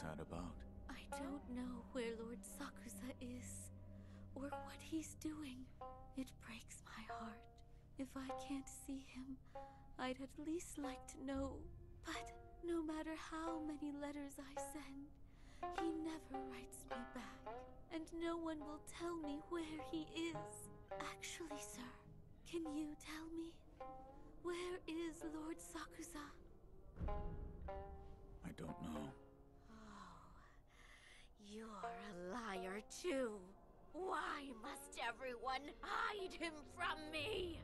sad about? I don't know where Lord Sakuza is, or what he's doing. It breaks my heart. If I can't see him, I'd at least like to know. But no matter how many letters I send, he never writes me back. And no one will tell me where he is. Actually, sir, can you tell me? Where is Lord Sakuza? I don't know. Oh, you're a liar too. Why must everyone hide him from me?